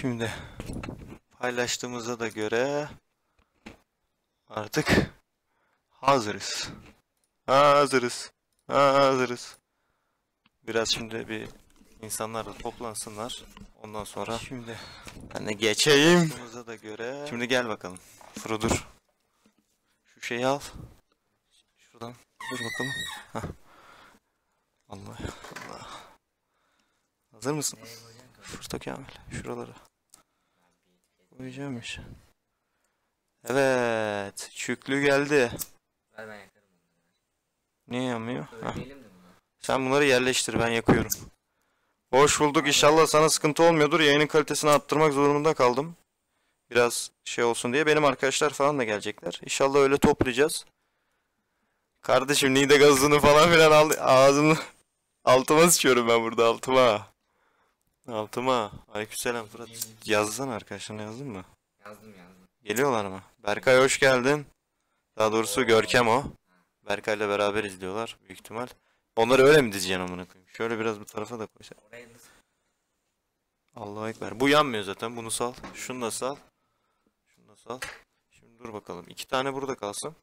Şimdi paylaştığımıza da göre artık hazırız. Hazırız. Biraz şimdi bir insanlar da toplansınlar. Ondan sonra şimdi ben de geçeyim. Da göre. Şimdi gel bakalım. Frodo dur. Şu şeyi al. Şuradan. Dur bakalım. Hah. Allah Allah. Hazır mısın? Fırta Kamil. Şuralara. Koyacağım iş. Evet. Çüklü geldi. Ver ben yakarım. Niye yanmıyor? Sen bunları yerleştir, ben yakıyorum. Hoş bulduk, inşallah sana sıkıntı olmuyordur. Yayının kalitesini arttırmak zorunda kaldım. Biraz şey olsun diye benim arkadaşlar falan da gelecekler. İnşallah öyle toplayacağız. Kardeşim nide gazını falan filan al, ağzını altıma sıçıyorum ben burada, altıma. Altıma. Aleykümselam Fırat. Yazsana, arkadaşlarına yazdın mı? Yazdım. Geliyorlar mı? Berkay hoş geldin. Daha doğrusu Görkem o. Berkay'la beraber izliyorlar büyük ihtimal. Onları öyle mi dizeceğim amına koyayım? Şöyle biraz bu tarafa da koysak. Allah'a ekber. Bu yanmıyor zaten. Bunu sal. Şunu da sal. Şunu da sal. Şimdi dur bakalım. 2 tane burada kalsın.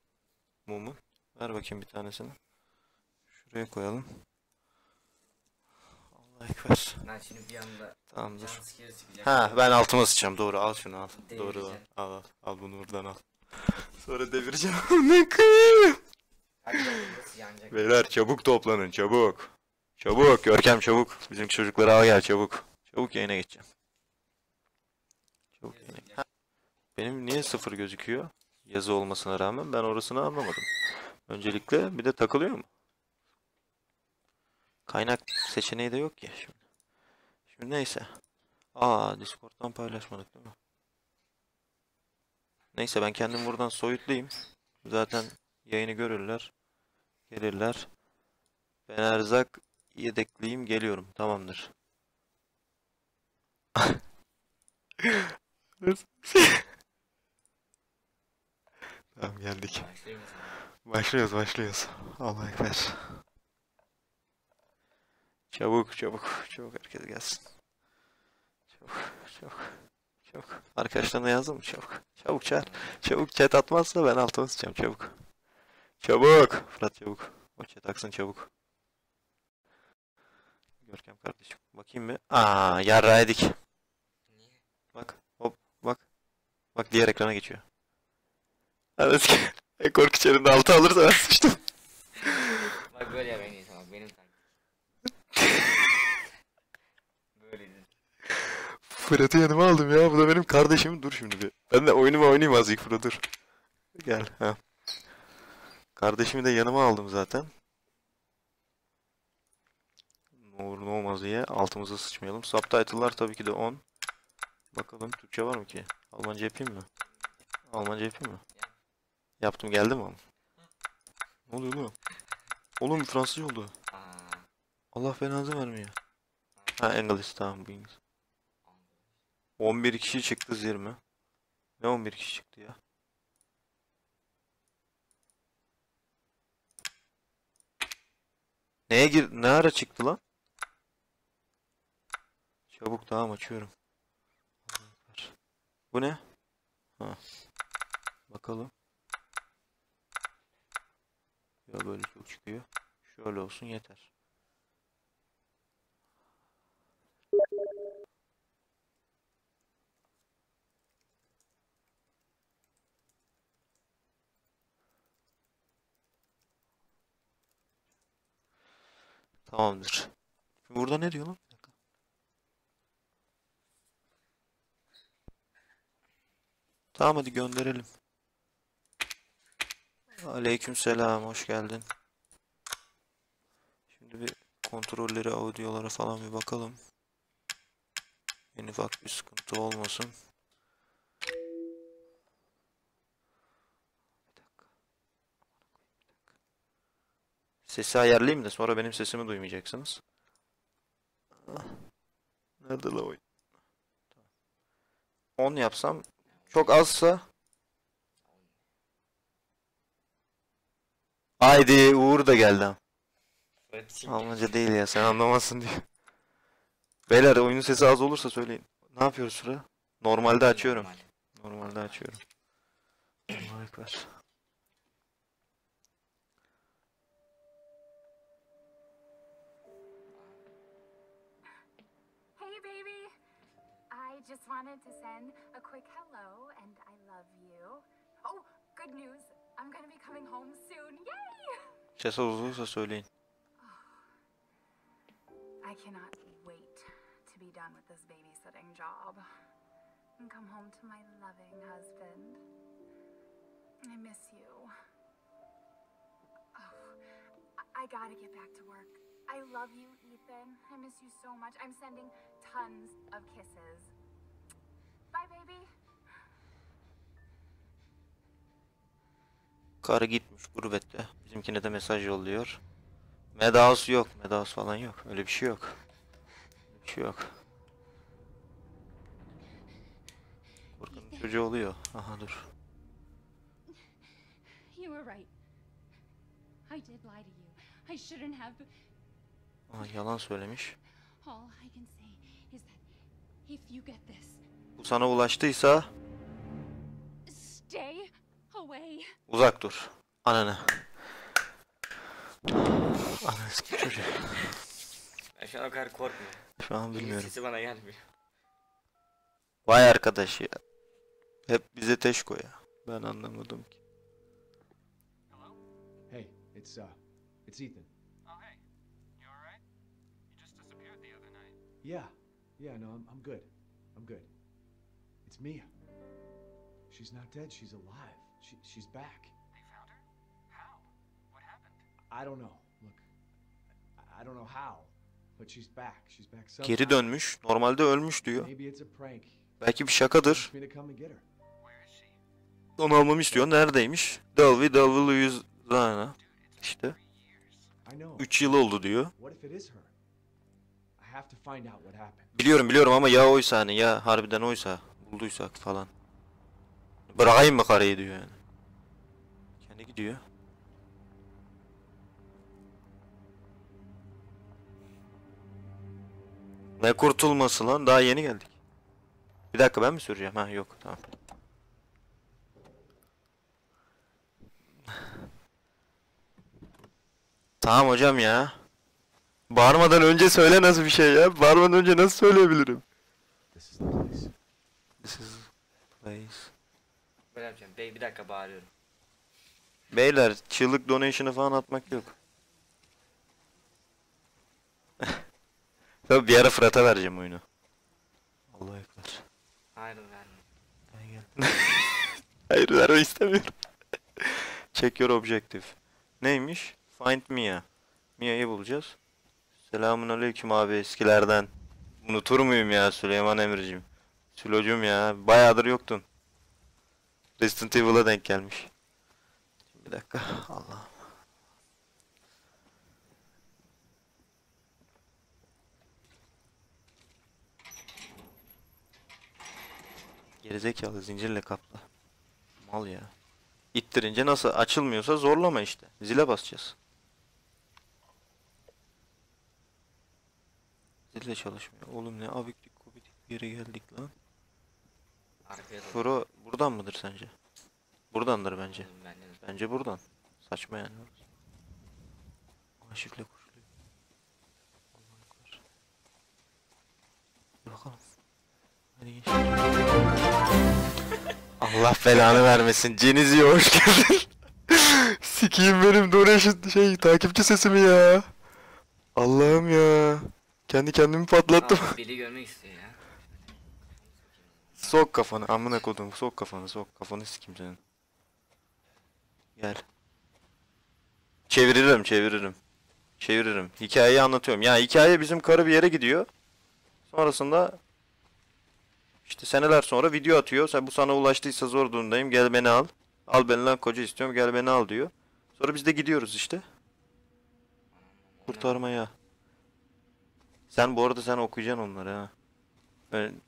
Mumu. Ver bakayım bir tanesini. Şuraya koyalım. Allah'a ekber. Ben şimdi bir anda... Tamam dur. Ha, ben altıma sıçacağım. Doğru, al şunu al. Doğru al. Al bunu buradan al. Sonra devireceğim. Ne kıyım? Beyler çabuk toplanın, çabuk. Çabuk Görkem, çabuk. Bizim çocukları al gel çabuk. Çabuk yayına geçeceğim. Çabuk yayına. Benim niye 0 gözüküyor? Yazı olmasına rağmen ben orasını anlamadım. Öncelikle bir de takılıyor mu? Kaynak seçeneği de yok ki şimdi. Şimdi neyse. Aa, Discord'dan paylaşmadık değil mi? Neyse ben kendim buradan soyutlayayım. Zaten yayını görürler. Gelirler. Ben erzak yedekliyim, geliyorum. Tamamdır. Tamam geldik. Başlıyoruz. Allah'a ekber. Çabuk herkes gelsin. Çabuk. Arkadaşlarına yazdım mı? Çabuk çağır. Çabuk chat atmazsa ben altıma sıçacağım. Çabuk. Fırat çabuk. O chat aksın çabuk. Görkem kardeşim. Bakayım bir. Aa, yarra edik. Niye? Bak. Hop. Bak diğer ekrana geçiyor. Evet. Korku içerisinde altı alırsa ben sıçtım. Bak böyle ya, ben iyi tamam. Benim sanki. Böyleydi. Fırat'ı yanıma aldım ya. Bu da benim kardeşim. Dur şimdi bir. Ben de oyunuma oynayayım azıcık Fırat dur. Gel. Ha. Kardeşimi de yanıma aldım zaten. Ne olur ne olmaz diye altımıza sıçmayalım. Subtitle'lar tabii ki de 10. Bakalım Türkçe var mı ki? Almanca yapayım mı? Yaptım, geldi mi? Ne oluyor oğlum? Oğlum Fransızca oldu. Allah belanızı vermiyor. Ha, English tamam, bu İngiliz. 11 kişi çıktı 20. Ne 11 kişi çıktı ya? Neye gir? Ne ara çıktı lan? Çabuk tamam açıyorum. Bu ne? Ha. Bakalım. Ya böyle çok çıkıyor. Şöyle olsun yeter. Tamamdır. Şimdi burada ne diyor lan? Bir dakika. Tamam hadi gönderelim. Aleykümselam, hoş geldin. Şimdi bir kontrolleri, audiolara falan bir bakalım. En ufak bir sıkıntı olmasın. Sesi ayarlayayım da sonra benim sesimi duymayacaksınız. Nerede la oyun? 10 yapsam çok azsa. Haydi Uğur da geldi. Almanca değil ya, sen anlamazsın diye. Beyler oyunun sesi az olursa söyleyin. Ne yapıyoruz sıra? Normalde açıyorum. Normalde açıyorum. Harikalar. Hey baby. I just wanted to send a quick hello and I love you. Oh, good news. I'm going to be coming home soon. Yay! Sesi uzunsa söyleyin. I cannot wait to be done with this babysitting job and come home to my loving husband. I miss you. Oh, I gotta get back to work. I love you, Ethan. I miss you so much. I'm sending tons of kisses. Bye, baby. Karı gitmiş gurbette. Bizimkine de mesaj yolluyor. Medaus yok, medaus falan yok. Öyle bir şey yok. Bir şey yok. Korkunun çocuğu oluyor. Aha dur. Aa, yalan söylemiş. Bu sana ulaştıysa uzak dur. Ananı. Anasını çocuğu. Ben şu an o kadar korkmuyorum. Şu an bilmiyorum. Sesi bana gelmiyor. Vay arkadaş ya. Hep bize teşko ya. Ben anlamadım ki. Hey, it's Ethan. Oh hey, you all right? You just disappeared the other night. Yeah, no, I'm good. I'm good. It's Mia. She's not dead. She's alive. She's back. They found her? How? What happened? I don't know. Look. I don't know how, but she's back. She's back somehow. Geri dönmüş. Normalde ölmüş diyor. Belki bir şakadır. Onu almamı istiyor. Neredeymiş? Dalvi İşte. 3 yıl oldu diyor. Biliyorum ama ya oysa hani ya harbiden oysa bulduysak falan. Bırakayım mı karıyı diyor yani. Kendi gidiyor. Ne kurtulması lan? Daha yeni geldik. Bir dakika ben mi süreceğim? Ha yok tamam. Tamam hocam ya. Bağırmadan önce söyle nasıl bir şey ya? Bağırmadan önce nasıl söyleyebilirim? This is place. Bey bir dakika bağırıyorum. Beyler çığlık donation'ı falan atmak yok. Tabii bir ara Fırat'a vereceğim oyunu. Allah'a ekber. Hayır verme. Hayır verme istemiyorum. Check your objective. Neymiş? Find Mia. Mia'yı bulacağız. Selamünaleyküm abi eskilerden. Unutur muyum ya Süleyman Emreciğim? Sülocum ya bayağıdır yoktun. Resident Evil'a denk gelmiş. Bir dakika. Allah'ım. Gerizekalı zincirle kapla. Mal ya. İttirince nasıl açılmıyorsa zorlama işte. Zile basacağız. Zile çalışmıyor. Oğlum ne abiklik kubidik bir yere geldik lan. Soru buradan mıdır sence? Buradandır bence. Bence buradan. Saçma yani. Aşifle kuşluyor. Bakalım. Allah belanı vermesin. Cenizi'ye hoş geldin. Sikiyim benim donation takipçi sesimi ya. Allah'ım ya. Kendi kendimi patlattım. Biri görmek istiyor ya. Sok kafanı amına kodum. Sok kafanı sikeyim senin. Gel. Çeviririm. Hikayeyi anlatıyorum. Ya hikaye bizim karı bir yere gidiyor. Sonrasında İşte seneler sonra video atıyor. Bu sana ulaştıysa zor durumdayım. Gel beni al. Al beni lan koca istiyorum. Gel beni al diyor. Sonra biz de gidiyoruz işte. Kurtarmaya. Sen bu arada sen okuyacaksın onları ha.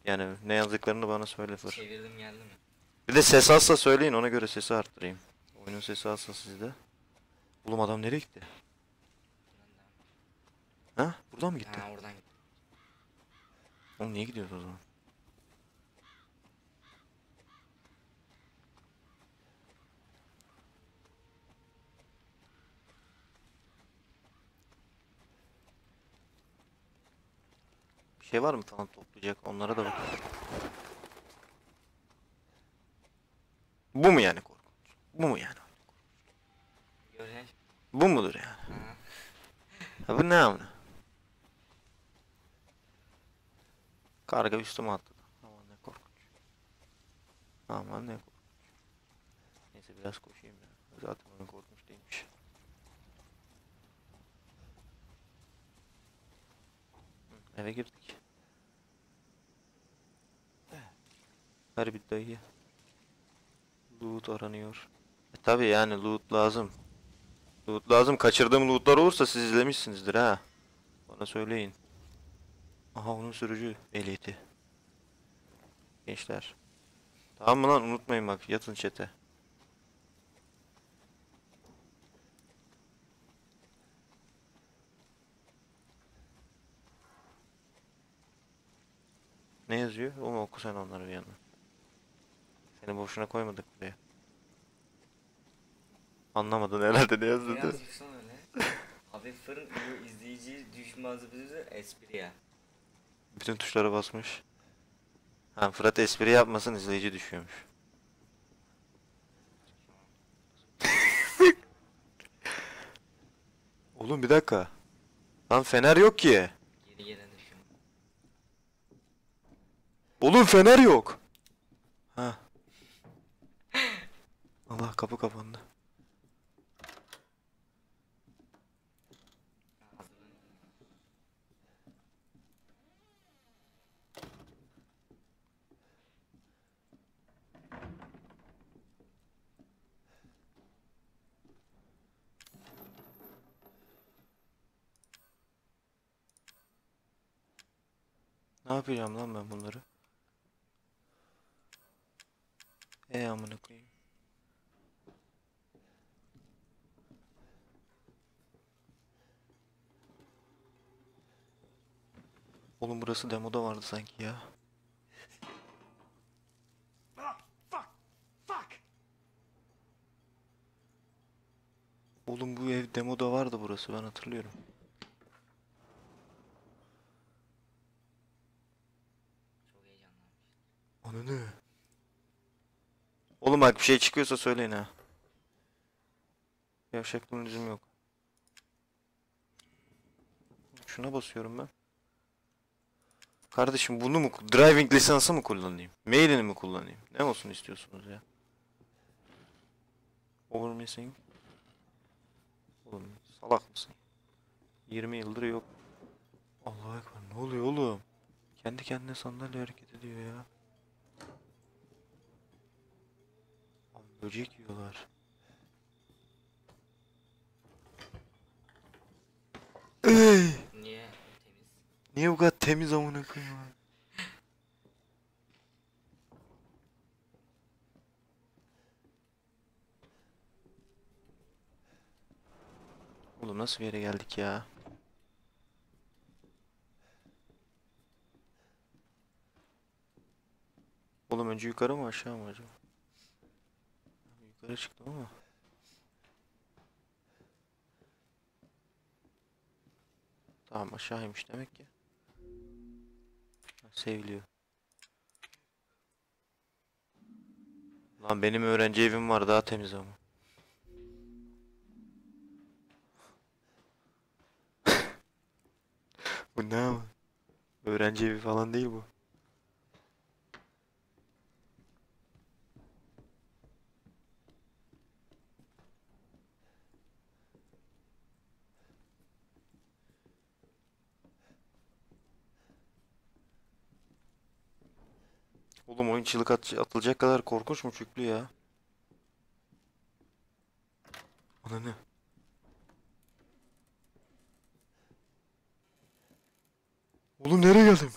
Yani ne yazdıklarını bana söyle fır. Çevirdim geldi mi? Bir de ses azsa söyleyin ona göre sesi arttırayım. Oyunun sesi azsa sizde. Oğlum adam nereye gitti? Ha? Buradan mı gitti? Ha oradan gitti. Oğlum niye gidiyoruz o zaman? şey var mı falan toplayacak, onlara da bak. Bu mu yani korkunç? Bu mu yani? Bu mudur yani? Ha, bu ne amına? Karga üstüme atladı. Aman ne korkunç. Aman ne korkunç. Neyse biraz koşayım ya. Zaten onun korkunç değilmiş. Hı, eve girdik. Her bir dayı. Loot aranıyor. Tabi yani loot lazım. Loot lazım. Kaçırdığım lootlar olursa siz izlemişsinizdir ha. Bana söyleyin. Aha onun sürücü ehliyeti. Gençler. Tamam mı lan, unutmayın bak, yatın chat'e. Ne yazıyor? Oğlum oku sen onları bir yandan. Seni boşuna koymadık buraya. Anlamadın herhalde ne yazdığını. Biraz yüksan öyle. Abi fırın izleyici düşmanızı espri ya. Bütün tuşlara basmış. Ha, Fırat espri yapmasın, izleyici düşüyormuş. Oğlum bir dakika. Lan fener yok ki. Geri gelen düşüyor. Oğlum fener yok. Ha. Allah, kapı kapandı. Ne yapacağım lan ben bunları? Amına koyayım. Oğlum burası demoda vardı sanki ya. Oğlum bu ev demoda vardı, burası ben hatırlıyorum. Onu ne? Oğlum bak bir şey çıkıyorsa söyleyin ha. Yavşaklığın lüzum yok. Şuna basıyorum ben. Kardeşim bunu mu, driving lisansı mı kullanayım? Mailini mi kullanayım? Ne olsun istiyorsunuz ya? Olur musun? Oğlum salak mısın? 20 yıldır yok. Allah'a ekber, ne oluyor oğlum? Kendi kendine sandalye hareket ediyor ya. Böcek yiyorlar. Ey! Niye temiz? Niye bu kadar temiz amına koyayım? Oğlum nasıl bir yere geldik ya? Oğlum önce yukarı mı aşağı mı acaba? Yukarı çıktım ama. Tamam aşağıymış demek ki. Seviliyor. Lan benim öğrenci evim var, daha temiz ama. Bu ne ama? Öğrenci evi falan değil bu. Oğlum oyun çığlık atılacak kadar korkunç mu çüklü ya? Ana ne? Oğlum nereye geldim?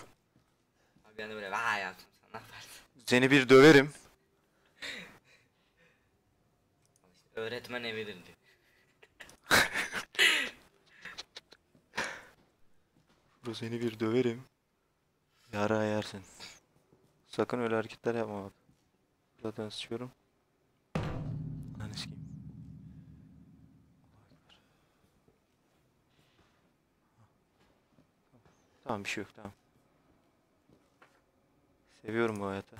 Abi ben de böyle vaa yaptım, sen ne yaparsın? Seni bir döverim. Öğretmen evidir diyor. Bro seni bir döverim. Yara yersin. Sakın öyle hareketler yapma bak. Zaten sıçıyorum. Lan eskiyim. Tamam bir şey yok, tamam. Seviyorum bu hayatı.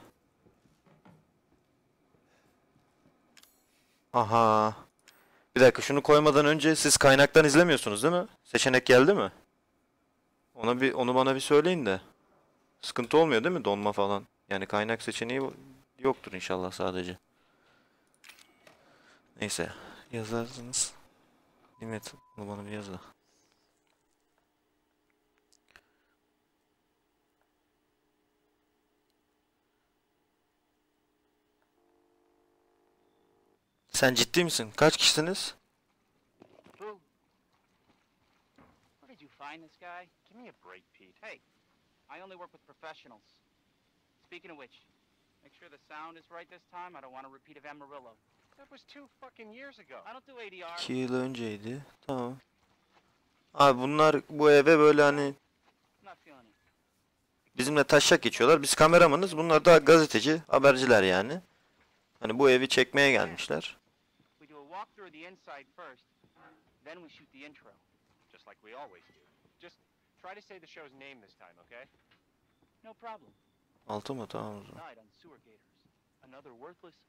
Aha. Bir dakika, şunu koymadan önce siz kaynaktan izlemiyorsunuz değil mi? Seçenek geldi mi? Onu bana bir söyleyin de. Sıkıntı olmuyor değil mi? Donma falan. Yani kaynak seçeneği yoktur inşallah sadece. Neyse. Yazarsınız. Nimet, bunu bana bir yazla. Sen ciddi misin? Kaç kişisiniz? İki yıl önceydi. Tamam. Abi bunlar bu eve böyle hani bizimle taşak geçiyorlar. Biz kameramanız. Bunlar da gazeteci, haberciler yani. Hani bu evi çekmeye gelmişler. Walk through the inside first, then we shoot the intro, just like we always do. Just try to say the show's name this time, okay? No problem. Altı mı? Tamam o zaman.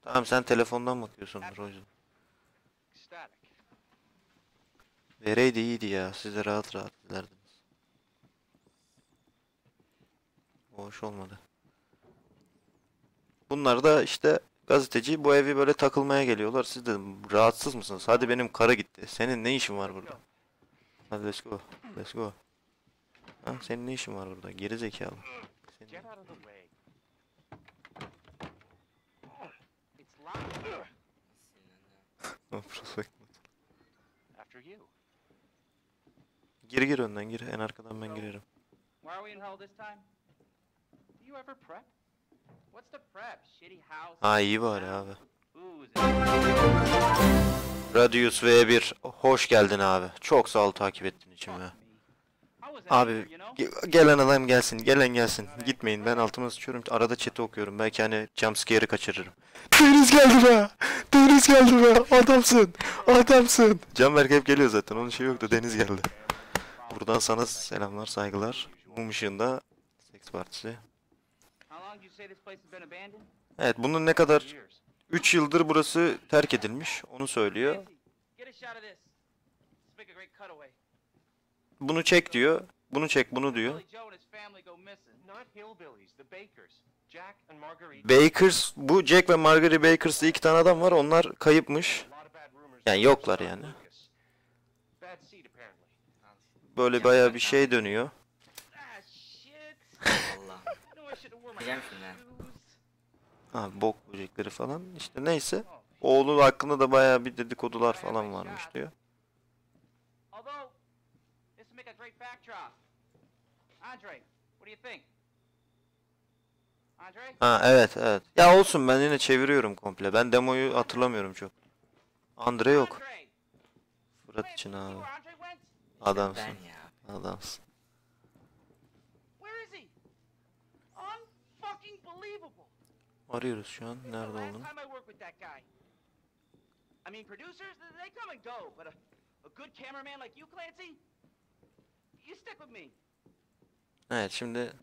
Tamam, sen telefondan bakıyorsundur o yüzden. Vereydi iyiydi ya, siz de rahat rahat dilerdiniz. Hoş olmadı. Bunlar da işte gazeteci, bu evi böyle takılmaya geliyorlar. Siz de rahatsız mısınız? Hadi benim karı gitti. Senin ne işin var burada? Hadi let's go. Let's go. Ha, senin ne işin var burada? Geri zekalı. Senin... gir önden gir. En arkadan ben girerim. Ha, iyi bari abi. Radius V1, hoş geldin abi. Çok sağ ol takip ettiğin için ya. Abi gelen adam gelsin, gelen gelsin. Gitmeyin, ben altıma sıçıyorum. Arada chat'i okuyorum, belki hani jumpscare'ı kaçırırım. Deniz geldi be! Deniz geldi be! Adamsın! Adamsın! Canberk hep geliyor zaten, onun şey yoktu. Deniz geldi. Buradan sana selamlar, saygılar. Mum ışığında Seks Partisi. Evet, bunun ne kadar 3 yıldır burası terk edilmiş onu söylüyor. Bunu çek diyor. Bunu çek, bunu diyor. Bakers, bu Jack ve Marguerite Bakers diye iki tane adam var. Onlar kayıpmış. Yani yoklar yani. Böyle bayağı bir şey dönüyor. Abi bok böcekleri falan işte, neyse. Oğlu hakkında da bayağı bir dedikodular falan varmış diyor. Ha evet. Ya olsun, ben yine çeviriyorum komple. Ben demoyu hatırlamıyorum çok. Andre yok. Fırat için abi. Adamsın. Adamsın. Arıyoruz şu an. Nerede oldun? Evet, şimdi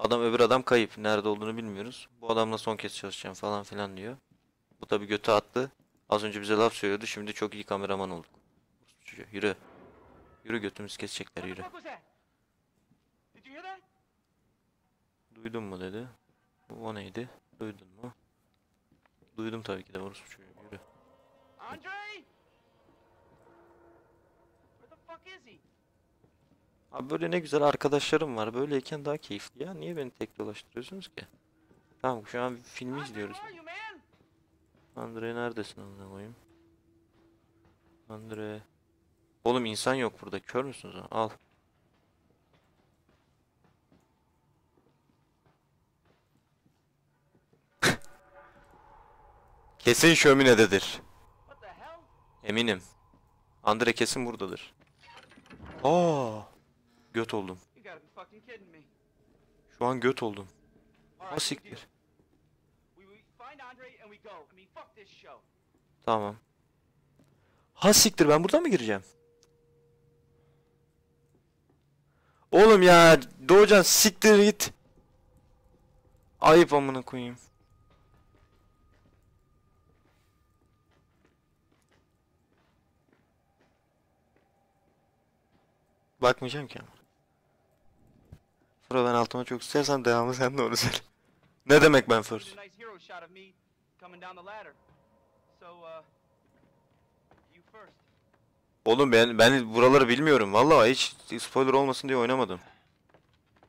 öbür adam kayıp. Nerede olduğunu bilmiyoruz. Bu adamla son kez çalışacağım falan filan diyor. Bu tabi götü attı. Az önce bize laf söylüyordu. Şimdi çok iyi kameraman olduk. Yürü. Yürü, götümüz kesecekler, yürü. Duydun mu dedi. O neydi? Duydun mu? Duydum tabii ki de, orası uçuyor. Yürü. Abi böyle ne güzel arkadaşlarım var. Böyleyken daha keyifli ya. Niye beni tek dolaştırıyorsunuz ki? Tamam, şu an filmi izliyoruz. Andre neredesin amına koyayım? Andre. Oğlum insan yok burada. Kör müsünüz? Al. Kesin şöminededir. Eminim. Andre kesin buradadır. Aa, göt oldum. Şu an göt oldum. Asiktir. Tamam. Hasiktir, ben buradan mı gireceğim? Oğlum ya, Doğucan siktir git. Ayıp amına koyayım. Bakmayacağım ki ama. Fıra ben altıma çok istersen devamı sen de onu söyle. Ne demek ben first? Oğlum ben buraları bilmiyorum vallahi, hiç spoiler olmasın diye oynamadım.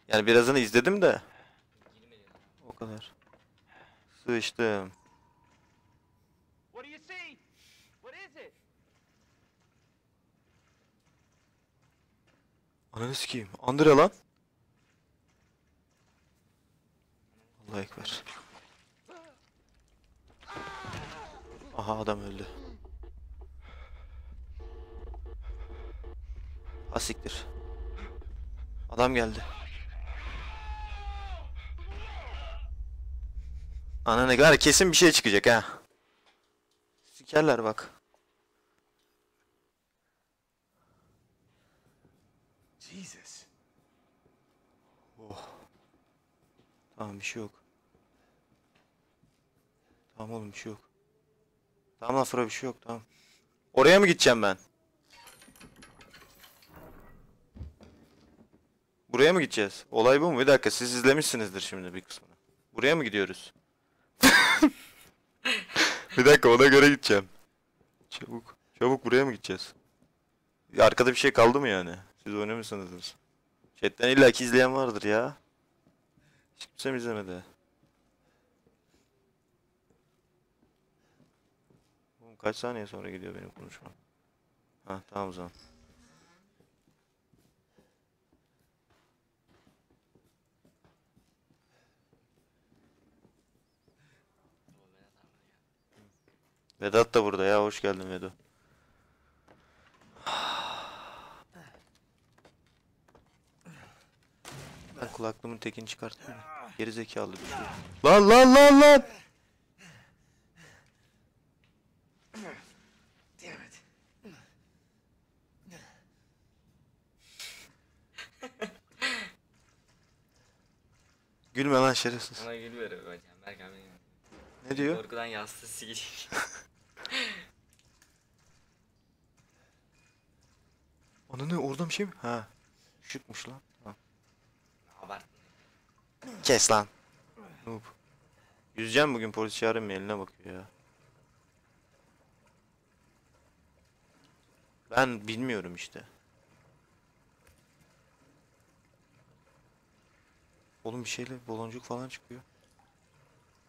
Yani birazını izledim de. O kadar. Sıçtım. Ananı sikeyim. Andre lan. Allah ekber. Aha adam öldü. Asiktir. Adam geldi. Ananı kadar kesin bir şey çıkacak ha. Sikerler bak. Jesus. Oh. Tamam bir şey yok. Tamam oğlum bir şey yok. Tamam lan Fıra bir şey yok tamam. Oraya mı gideceğim ben? Buraya mı gideceğiz? Olay bu mu? Bir dakika siz izlemişsinizdir şimdi bir kısmını. Buraya mı gidiyoruz? Bir dakika ona göre gideceğim. Çabuk. Çabuk buraya mı gideceğiz? Arkada bir şey kaldı mı yani? Siz oynamışsınızdır. Chat'ten illaki izleyen vardır ya. Hiç kimse mi izlemedi? Oğlum kaç saniye sonra gidiyor benim konuşmam? Ha tamam o zaman. Vedat da burada ya, hoş geldin Vedo. Ben kulaklığımın tekini çıkarttım. Gerizekalı bir şey. Lan lan lan lan. Gülme lan şerefsiz. Ona gül verir hocam. Berkan beni. Ne diyor? Korkudan yastığı silecek. Ananı oradan bir şey mi? Ha. Şıkmış lan. Ha. Kes lan. Noob. Yüzeceğim bugün, polis çağırayım mı? Eline bakıyor ya. Ben bilmiyorum işte. Oğlum bir şeyle boloncuk falan çıkıyor.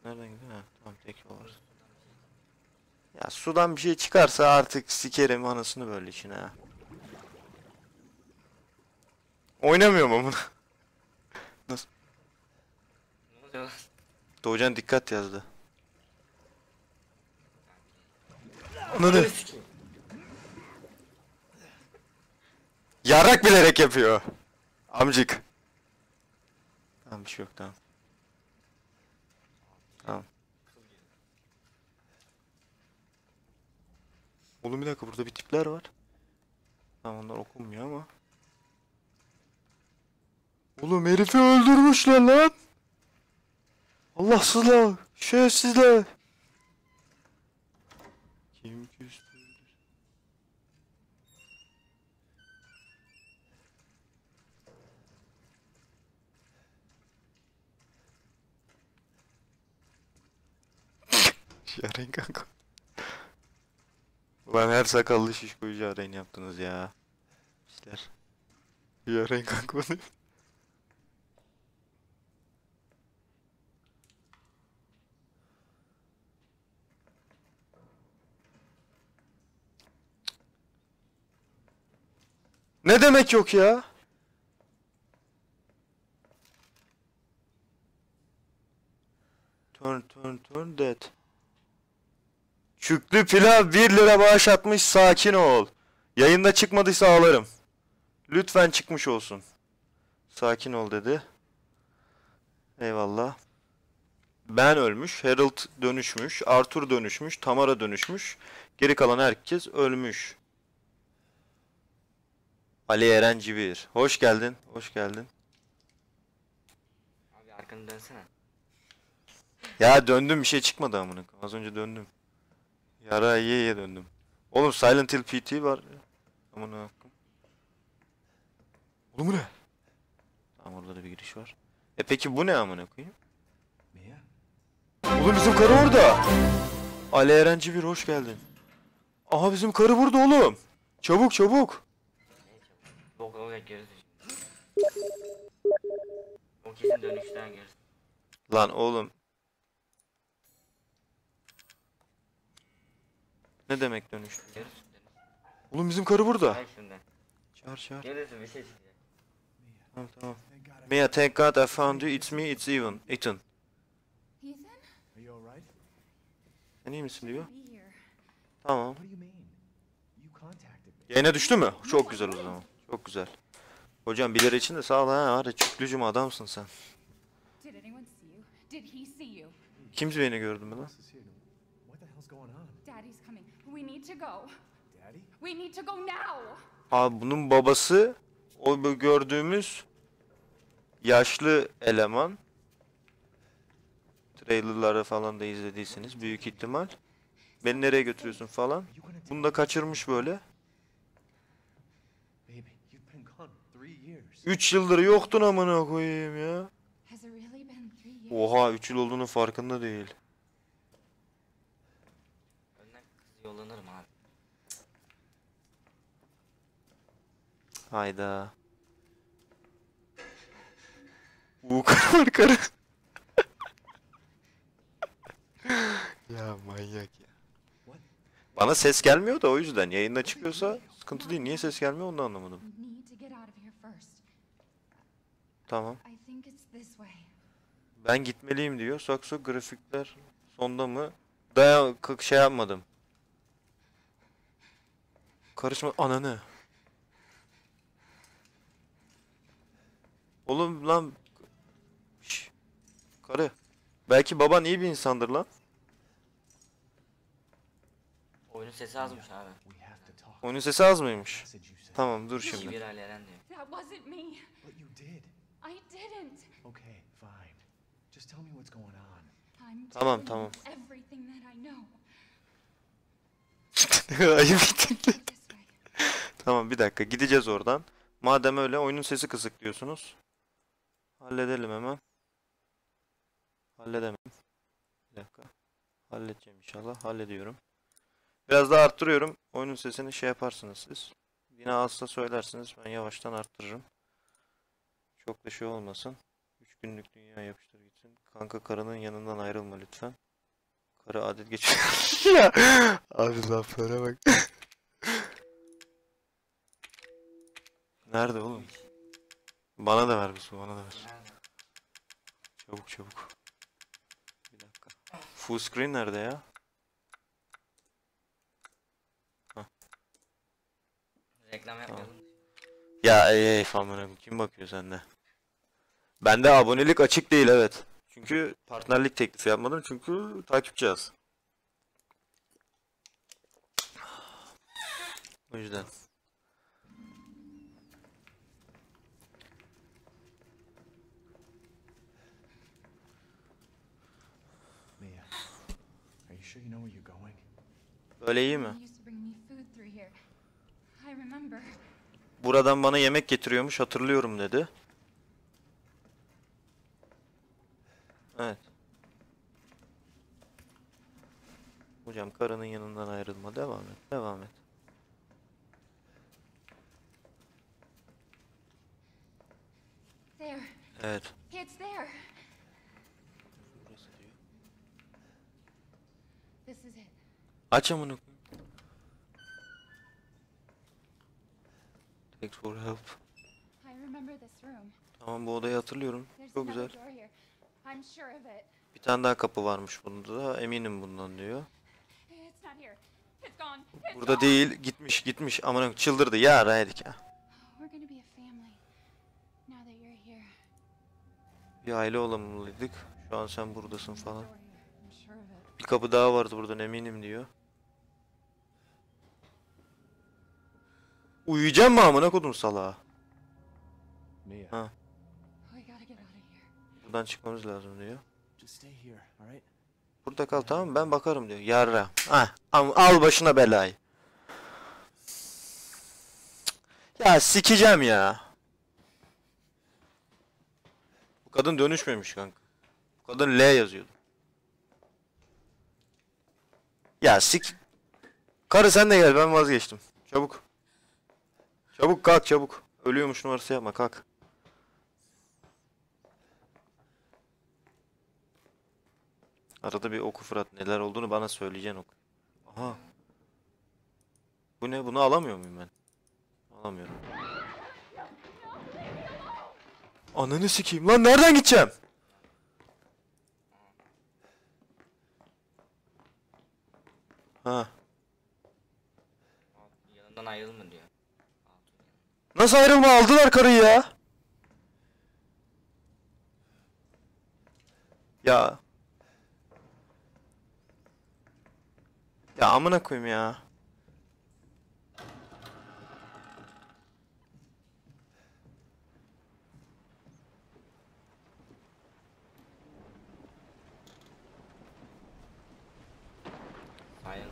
Nereden gidiyor? Ha, tamam tek yol var. Ya sudan bir şey çıkarsa artık sikerim anasını böyle içine ha. Oynamıyorum ama bunu. Nasıl? Ne oluyor lan? Doğucan dikkat yazdı. Ananı. Yarrak bilerek yapıyor. Amcık. Tamam bir şey yok tamam. Tamam. Oğlum bir dakika burada bir tipler var. Tamam onlar okunmuyor ama. Oğlum herifi öldürmüşler lan. Allahsızlar, şerefsizler. Kim küstü? Şahin kanka. Ulan her sakallı şiş koyucu arayın yaptınız ya. İşler. Yarın kanka onu. Ne demek yok ya? Turn dead. Çüklü pilav 1 lira bağış atmış, sakin ol. Yayında çıkmadıysa ağlarım. Lütfen çıkmış olsun. Sakin ol dedi. Eyvallah. Ben ölmüş, Harold dönüşmüş, Arthur dönüşmüş, Tamara dönüşmüş. Geri kalan herkes ölmüş. Ali Eren Cibir. Hoş geldin. Hoş geldin. Abi arkanı dönsene. Ya döndüm, bir şey çıkmadı amına. Az önce döndüm. Yara yiye yiye döndüm. Oğlum Silent Hill PT var. Amına hakkım. Oğlum bu ne? Tamam, orada da bir giriş var. E peki bu ne amına koyayım? Niye? Oğlum bizim karı orada. Ali Erenci bir hoş geldin. Aha bizim karı burada oğlum. Çabuk çabuk. Bok olacak gerisi. O kesin dönüşten gerisi. Lan oğlum. Ne demek dönüştü? Oğlum bizim karı burada. Çağır çağır. Gelirsin bir şey isteyeceğim. Tamam tamam. Mia, thank God I found you. It's me, it's Ethan. Ethan. Sen iyi misin diyor. Tamam. Yayına düştü mü? Çok güzel o zaman. Çok güzel. Hocam bilir için de sağ ol ha. Hadi çüklücüm adamsın sen. Kimse beni gördü mü lan? Abi bunun babası o gördüğümüz yaşlı eleman. Trailer'ları falan da izlediyseniz büyük ihtimal. Beni nereye götürüyorsun falan. Bunu da kaçırmış böyle. 3 yıldır yoktun amına koyayım ya. Oha 3 yıl olduğunun farkında değil. Yollanırım abi. Hayda. Karı karı. Ya manyak ya. Bana ses gelmiyor da o yüzden. Yayında çıkıyorsa sıkıntı değil. Niye ses gelmiyor onu da anlamadım. Tamam. Ben gitmeliyim diyor. Sakso grafikler sonda mı? Daha şey yapmadım. Karışma ananı. Oğlum lan. Şş. Karı. Belki baban iyi bir insandır lan. Oyunun sesi azmış abi. Oyunun sesi az mıymış? Tamam dur şimdi. Tamam tamam. Ayıp ettin. Tamam bir dakika gideceğiz oradan. Madem öyle oyunun sesi kısık diyorsunuz. Halledelim hemen. Halledemem. Bir dakika. Halledeceğim inşallah. Hallediyorum. Biraz daha arttırıyorum. Oyunun sesini şey yaparsınız siz. Yine azsa söylersiniz. Ben yavaştan arttırırım. Çok da şey olmasın. 3 günlük dünya yapıştır gitsin. Kanka karının yanından ayrılma lütfen. Karı adet geçiyor. Ya. Abi laflara bak. Nerede oğlum? Bana da ver bir su, bana da ver. Çabuk çabuk. Bir dakika. Full screen nerede ya? Hah. Reklam yapmayalım. Tamam. Ya ey ey famanım kim bakıyor sende? Bende abonelik açık değil evet. Çünkü partnerlik teklifi yapmadım çünkü takipçi az. O yüzden. Öyle iyi mi? Buradan bana yemek getiriyormuş hatırlıyorum dedi. Evet. Hocam karının yanından ayrılma. Devam et. Devam et. Evet. Aç amını. Thanks for help. Tamam bu odayı hatırlıyorum. Çok güzel. Bir tane daha kapı varmış bunda da. Eminim bundan diyor. Burada değil. Gitmiş gitmiş. Amına çıldırdı ya raydik ya. Bir aile olamalıydık. Şu an sen buradasın falan. Bir kapı daha vardı buradan eminim diyor. Uyuyacağım mı amına kodum salağa? Ha. Buradan çıkmamız lazım diyor. Burada kal, tamam mı? Ben bakarım diyor. Yarra. Hah. Al başına belayı. Ya sikeceğim ya. Bu kadın dönüşmemiş kanka. Bu kadın L yazıyordu. Ya sik. Karı sen de gel, ben vazgeçtim. Çabuk. Çabuk kalk, çabuk. Ölüyormuş numarası yapma, kalk. Arada bir oku Fırat, neler olduğunu bana söyleyeceksin oku. Aha. Bu ne? Bunu alamıyor muyum ben? Alamıyorum. Ananı sikeyim lan, nereden gideceğim? Ha. Yanından ayrılma diyor. Nasıl ayrılma, aldılar karıyı ya. Ya. Ya amına koyayım ya. Hayır.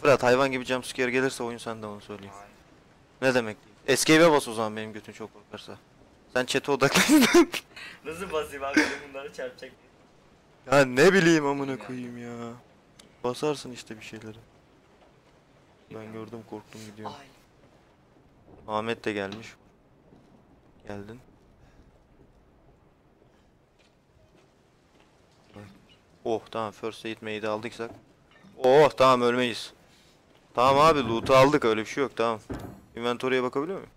Fırat hayvan gibi jumpscare gelirse oyun sende, onu söyleyeyim. Hayır. Ne demek? Escape'e bas o zaman, benim götün çok korkarsa. Sen chat'e odaklan. Nasıl basayım abi, bunları çarpacak. Ya ne bileyim amına koyayım ya. Basarsın işte bir şeyleri. Ben gördüm, korktum, gidiyorum. Ay. Ahmet de gelmiş. Geldin. Oh tamam, first aid meydi aldıysak. Oh tamam, ölmeyiz. Tamam abi, loot'u aldık, öyle bir şey yok, tamam. Inventory'e bakabiliyor muyum?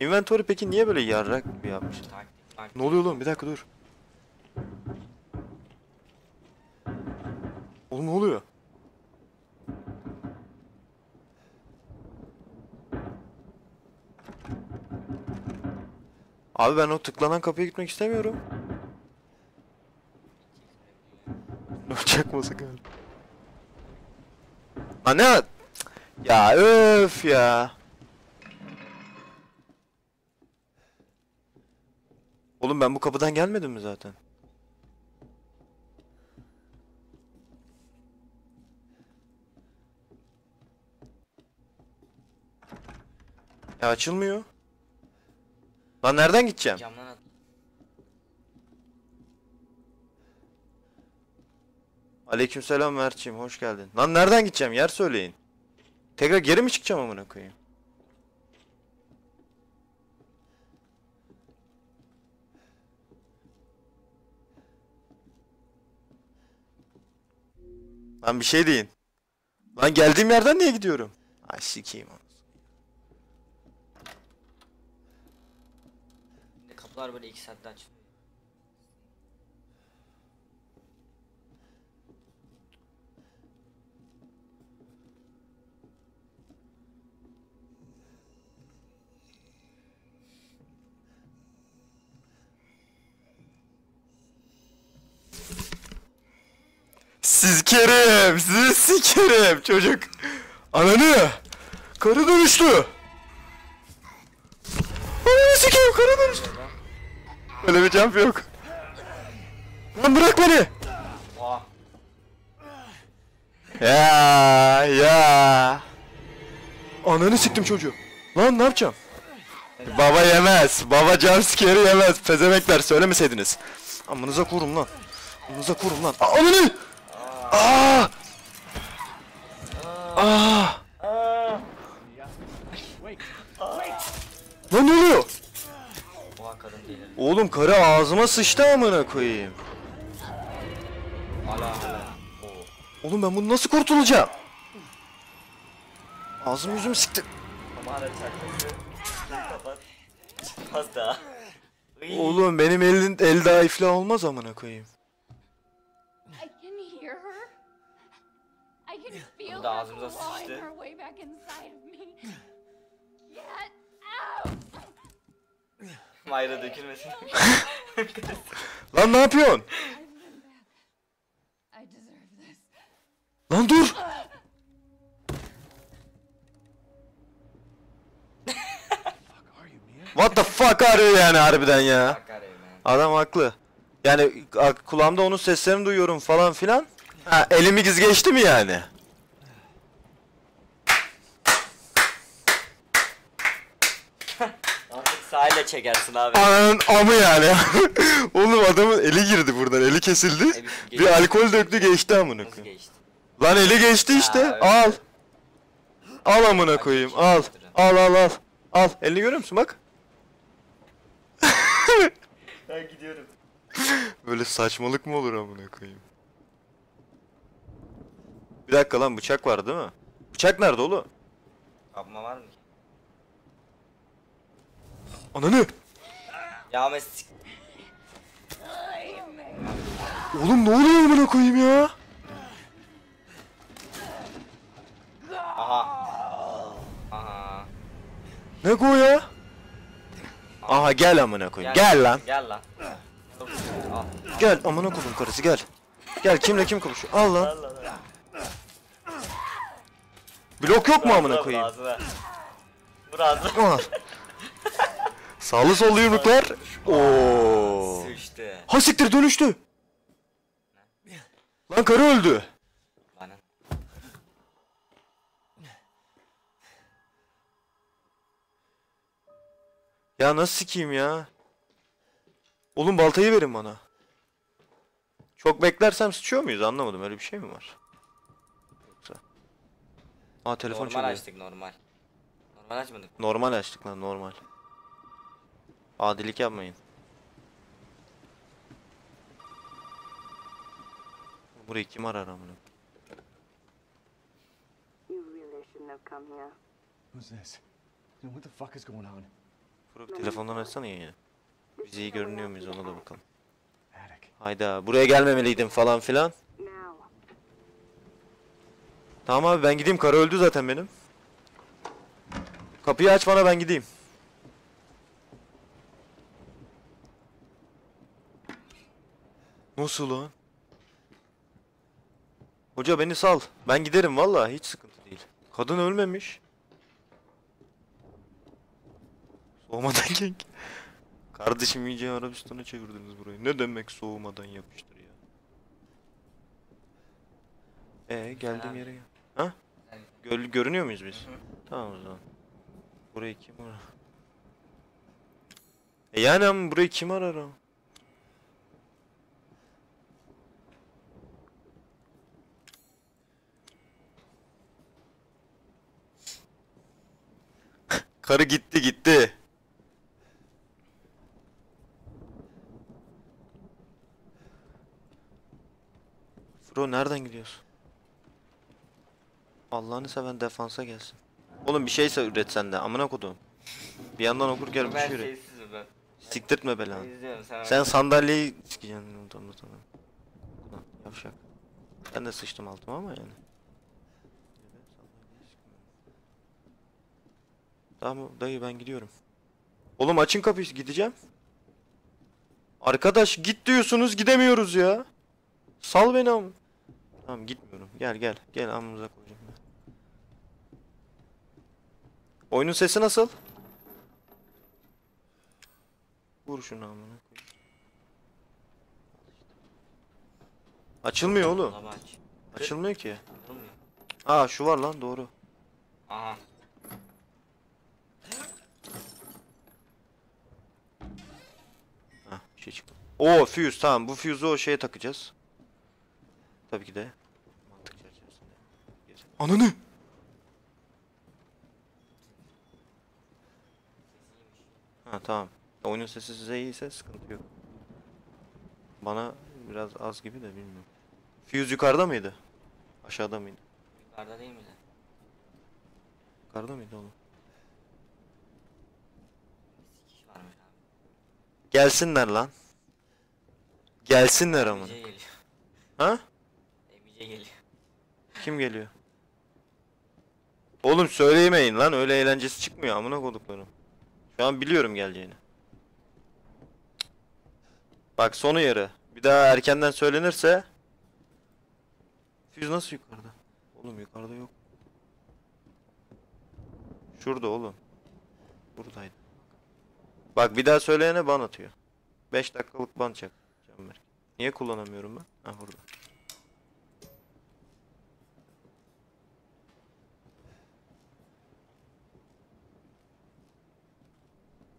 Inventory peki niye böyle yarrak gibi yapmış? Ne oluyor oğlum, bir dakika dur. Oğlum ne oluyor? Abi ben o tıklanan kapıya gitmek istemiyorum. Çakması galiba. Ana! Ya öf ya! Oğlum ben bu kapıdan gelmedim mi zaten? Ya açılmıyor. Lan nereden gideceğim? Aleykümselam Mert'ciğim, hoş geldin. Lan nereden gideceğim? Yer söyleyin. Tekrar geri mi çıkacağım amına koyayım? Lan bir şey deyin. Lan geldiğim yerden niye gidiyorum? Ay sikeyim onu. Kapılar böyle 2 saatten açılıyor. Sikerim, sizi sikerim çocuk. Ananı. Karı dönüştü. Ananı sikeyim, karı dönüştü. Böyle bir jump yok. Lan bırak beni. Ya ya. Ananı siktim çocuğu. Lan ne yapacağım? Baba yemez. Baba jumpscare'i yemez. Pezemekler söylemeseydiniz. Amınıza kurum lan. Amınıza kurum lan. Ananı. Aaaa! Aaaa! Lan ne oluyor? Oğlum karı ağzıma sıçtı amına koyayım. Oğlum ben bunu nasıl kurtulacağım? Ağzım yüzümü sikti. Oğlum benim el daha iflah olmaz amına koyayım. Bu da ağzımıza sıçtı. Mayra dökülmesin. Lan ne yapıyorsun? Lan dur! What the fuck are you yani harbiden ya? Adam haklı. Yani kulağımda onun seslerini duyuyorum falan filan. Ha, elimi geçti mi yani? Artık sahile çekersin abi. Ananın amı yani. Oğlum adamın eli girdi buradan, eli kesildi. Bir alkol döktü, geçti amına koyayım. Lan eli geçti işte. Ha, al. Al amına koyayım. Al. Al al al. Al. Elini görüyor musun bak? Ben gidiyorum. Böyle saçmalık mı olur amına koyayım? Bir dakika lan, bıçak var değil mi? Bıçak nerede oğlum? Abma var mı? Ananı! Ya mesik. Oğlum ne oluyor amına koyayım ya? Aha. Aha. Ne o ya? Aha gel amına koyayım. Gel lan. Gel lan. Gel amına koyayım karısı gel. Gel kimle kim konuşuyor? Al lan. Blok yok mu amına koyayım? Burası. Sağlı sollu yumruklar. Oo. Ha siktir dönüştü. Lan karı öldü. Ya nasıl sikeyim ya? Oğlum baltayı verin bana. Çok beklersem sıçıyor muyuz? Anlamadım, öyle bir şey mi var? Yoksa. Aa telefon normal çalıyor. Açtık normal. Normal açmadık. Normal açtık lan normal. Adilik yapmayın. Burayı kim arar amına? What the fuck is going on? Telefondan açsana yayını. Biz iyi görünüyor muyuz ona da bakalım. Hayda buraya gelmemeliydim falan filan. Tamam abi ben gideyim, karı öldü zaten benim. Kapıyı aç bana, ben gideyim. Nasıl lan? Hoca beni sal. Ben giderim vallahi, hiç sıkıntı değil. Kadın ölmemiş. Soğumadan genk. Kardeşim iyice Arabistan'a çevirdiniz burayı. Ne demek soğumadan yapıştır ya. Geldim yere gel. Ha? Görünüyor muyuz biz? Hı hı. Tamam o zaman. Burayı kim arar? Yani ama burayı kim arar ama? Karı gitti gitti. Fro nereden gidiyorsun? Allah'ını seven defansa gelsin. Oğlum bir şeyse üretsen de amına kodum. Bir yandan okurken bir şey üret. Siktirtme belanı. Sen sandalyeyi sikeceksin ondan da sana. Yavşak. Ben de sıçtım altıma ama yani. Tamam dayı ben gidiyorum. Oğlum açın kapıyı, gideceğim. Arkadaş git diyorsunuz, gidemiyoruz ya. Sal beni am. Tamam gitmiyorum. Gel gel. Gel amınıza koyacağım ben. Oyunun sesi nasıl? Vur şunu amına koyayım. Açılmıyor oğlum. Açılmıyor ki. Aa şu var lan doğru. Aha. O fuse, tamam bu fuse'u o şeye takacağız. Tabii ki de mantık çerçevesinde. Ananı! Ha tamam. Oyunun sesi size iyiyse sıkıntı yok. Bana biraz az gibi de bilmiyorum. Fuse yukarıda mıydı? Aşağıda mıydı? Yukarıda değil miydi? Yukarıda mıydı oğlum? Gelsinler lan. Gelsinler amına. Ha? Emice geliyor. Kim geliyor? Oğlum söyleyemeyin lan, öyle eğlencesi çıkmıyor amına koduklarım. Şu an biliyorum geleceğini. Bak sonu yarı. Bir daha erkenden söylenirse. Füze nasıl yukarıda? Oğlum yukarıda yok. Şurada oğlum. Buradaydı. Bak bir daha söyleyene ban atıyor. 5 dakikalık ban çak. Canberk. Niye kullanamıyorum ben? Ha, burada.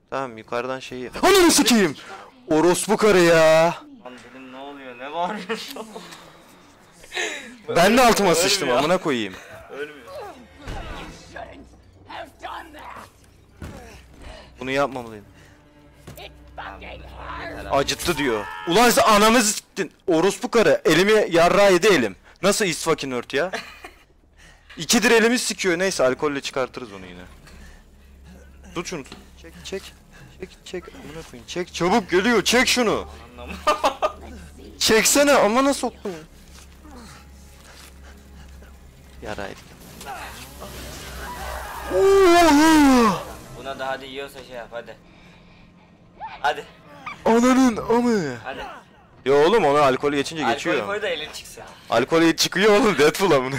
Tamam, yukarıdan şeyi... Ananı sikeyim! Orospu karı ya! Lan dedim ne oluyor, ne var? Ben de altıma sıçtım, amına koyayım. Ölmüyor. Bunu yapmamalıydım. Acıttı diyor. Ulan sen ananı siktin. Orospu karı. Elimi yarrağı yedi elim. Nasıl is fucking hurt ya? İkidir elimi sikiyor. Neyse alkolle çıkartırız onu yine. Tut şunu. Çek çek. Çek çek. Amına koyayım. Çek çabuk, geliyor. Çek şunu. Çeksene amına soktun. Yara yedik. Buna da hadi yiyorsa şey yap hadi. Hadi. Ananın amı. Hadi. Ya oğlum onu alkolü geçince alkol geçiyor. Alkolü da elin çıksın. Alkolü çıkıyor oğlum Deadpool amına.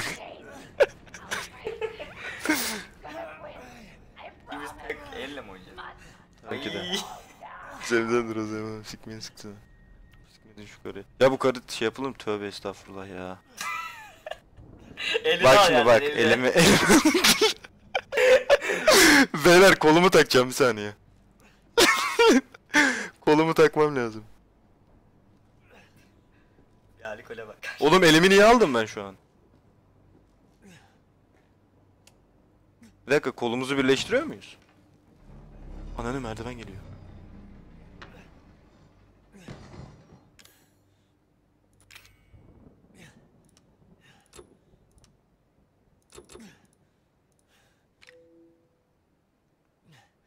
Elle mi hocam? Belki de. Sevdendir o zaman. Sikmeni sıksana. Sikmedin şu karıyı. Ya bu karı şey yapalım, tövbe estağfurullah ya. Elini bak şimdi yani, bak elimi. Beyler kolumu takacağım bir saniye. Kolumu takmam lazım. Ya alkole bak. Oğlum elimi niye aldım ben şu an? Bir dakika, kolumuzu birleştiriyor muyuz? Ananı merdiven geliyor.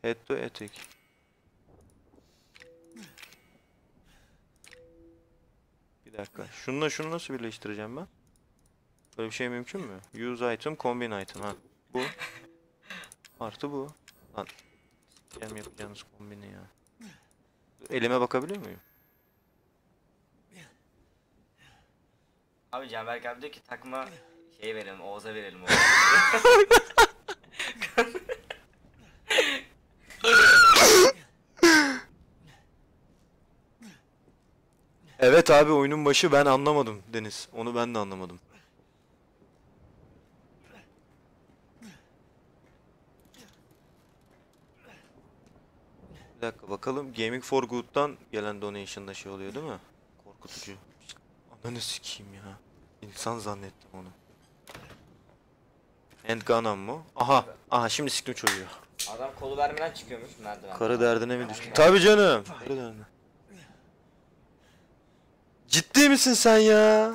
Head to attic. Bir dakika. Şununla şunu nasıl birleştireceğim ben? Böyle bir şey mümkün mü? Use item, combine item. Ha. Bu. Artı bu. Lan. Gel yapacağınız kombini ya. Elime bakabiliyor muyum? Abi Canberk abi diyor ki takma şey verelim, Oğuz'a verelim. Evet abi, oyunun başı ben anlamadım Deniz. Onu ben de anlamadım. Bir dakika bakalım, Gaming for Good'dan gelen donation'da şey oluyor değil mi? Korkutucu. Ananı sikeyim ya. İnsan zannettim onu. Endgun'am mı? Aha. Aha şimdi siktim çocuğu. Adam kolu vermeden çıkıyormuş merdiven. Karı derdine mi düştü? Tabii canım. Karı derdine. Ciddi misin sen ya?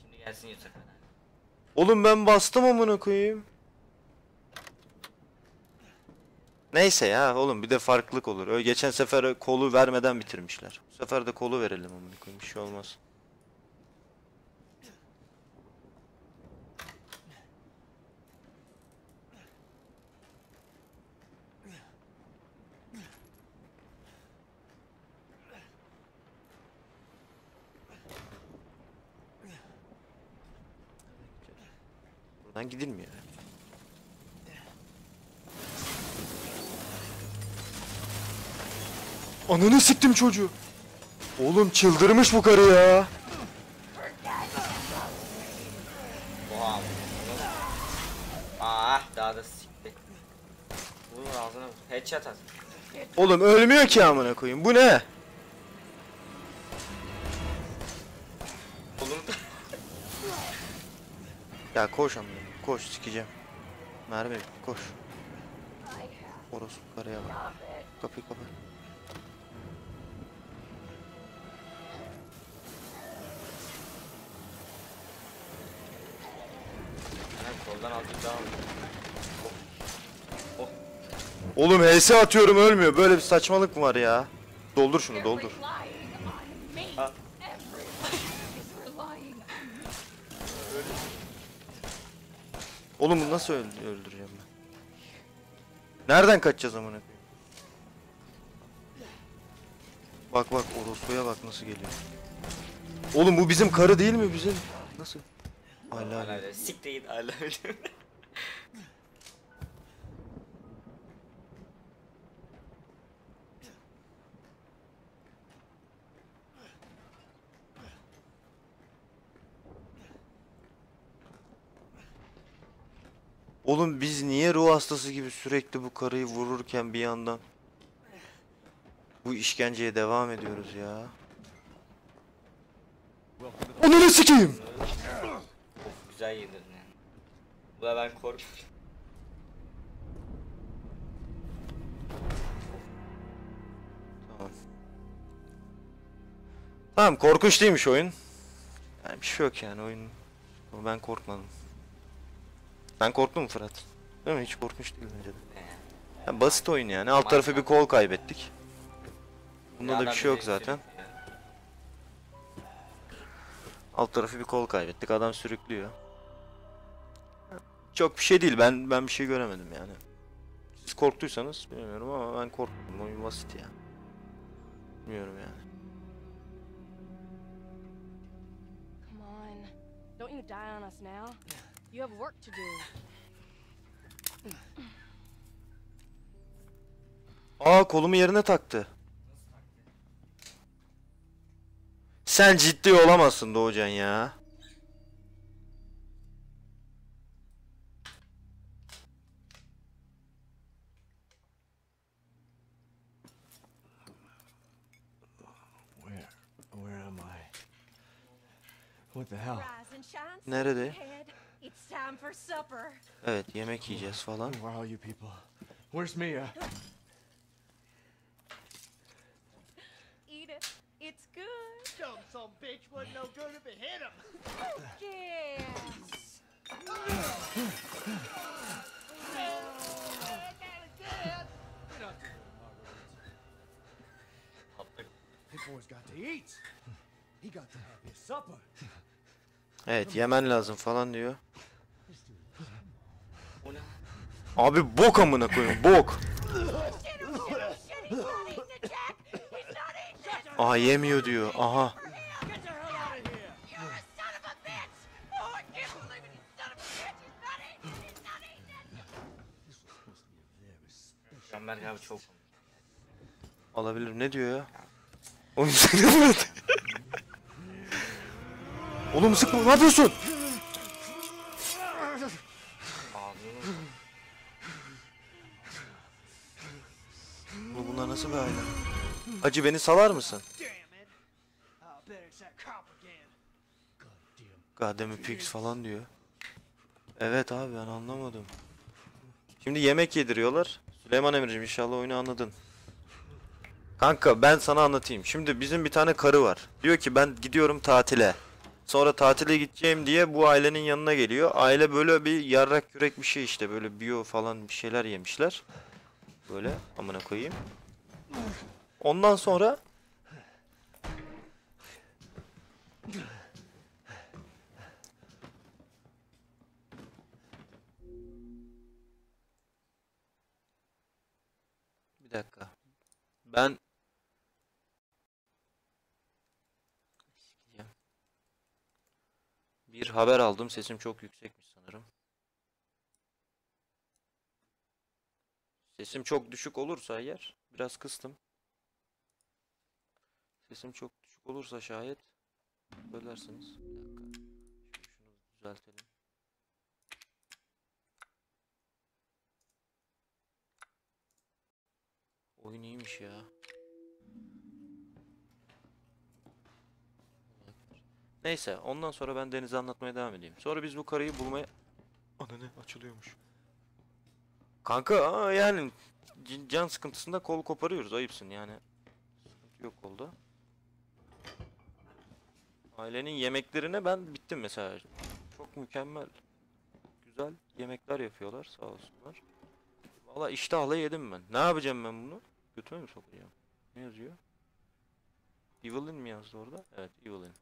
Şimdi gelsin YouTube. Oğlum ben bastım amına koyayım. Neyse ya oğlum, bir de farklılık olur. Öyle geçen sefer kolu vermeden bitirmişler. Bu sefer de kolu verelim amına koyayım, bir şey olmaz. Buradan gidilmiyor. Ananı siktim çocuğu. Oğlum çıldırmış bu karı ya. Oha. Ah daha da sikti. Vurun ağzına vur. Headshot at. Oğlum ölmüyor ki amına koyayım. Bu ne? Oğlum. Ya koş amına. Koş sikeceğim. Merve koş. Orası karıya bak. Kapıyı kapat. Oradan aldık daha mı? Oh. Oh. Oğlum HS atıyorum ölmüyor. Böyle bir saçmalık mı var ya? Doldur şunu, doldur. Ha. Oğlum bunu nasıl öldüreceğim ben? Nereden kaçacağız amına koyayım? Bak bak orospuya bak nasıl geliyor. Oğlum bu bizim karı değil mi bizim? Nasıl? Allah'ım. Siktir git Allah'ım. Oğlum biz niye ruh hastası gibi sürekli bu karıyı vururken bir yandan bu işkenceye devam ediyoruz ya? Ananı sikeyim. Of, güzel yedirdin yani. Bu da ben korktum. Tamam. Tamam, korkunç değilmiş oyun. Yani bir şey yok yani oyun. Ama ben korkmadım. Ben korktum mu Fırat? Değil mi? Hiç korkmuş değil bence de. Yani basit oyun yani. Alt tarafı bir kol kaybettik. Bunda da bir şey yok zaten. Alt tarafı bir kol kaybettik. Adam sürüklüyor. Çok bir şey değil. Ben bir şey göremedim yani. Siz korktuysanız bilmiyorum ama ben korktum. Oyun basit ya. Yani. Bilmiyorum yani. Don't you die on us now? You have work to do. Aa, kolumu yerine taktı. Sen ciddi olamazsın Doğucan ya. Where am I? What the hell? Nerede? Evet, yemek yiyeceğiz falan. Where's Mia? Eat it. It's good. Dumb son bitch wasn't no good if it hit him. Yes. This boy's got to eat. He got to have his supper. Evet, yemen lazım falan diyor. Abi bok amına koyun, bok. Aha, yemiyor diyor. Aha. Canberk abi çok alabilirim. Ne diyor ya? Oyun seni vurdu. Oğlum sıkma, ne yapıyorsun? Bunlar nasıl böyle? Acı, beni salar mısın? Goddamn pigs falan diyor. Evet abi, ben anlamadım. Şimdi yemek yediriyorlar. Süleyman Emir'cim, inşallah oyunu anladın. Kanka ben sana anlatayım. Şimdi bizim bir tane karı var. Diyor ki ben gidiyorum tatile. Sonra tatile gideceğim diye bu ailenin yanına geliyor. Aile böyle bir yarrak kürek bir şey işte. Böyle biyo falan bir şeyler yemişler. Böyle amına koyayım. Ondan sonra bir dakika. Ben bir haber aldım. Sesim çok yüksekmiş sanırım. Sesim çok düşük olursa eğer, biraz kıstım. Sesim çok düşük olursa şayet söylersiniz. Bir dakika. Şunu düzeltelim. Oyun iyiymiş ya. Neyse, ondan sonra ben Deniz'e anlatmaya devam edeyim. Sonra biz bu karıyı bulmaya... Ananı, açılıyormuş. Kanka yani can sıkıntısında kol koparıyoruz, ayıpsın yani. Sıkıntı yok kolda. Ailenin yemeklerine ben bittim mesela. Çok mükemmel. Güzel yemekler yapıyorlar, sağ olsunlar. Valla iştahla yedim ben. Ne yapacağım ben bunu? Götüme mi sokacağım? Ne yazıyor? Evelyn mi yazdı orada? Evet, Evelyn.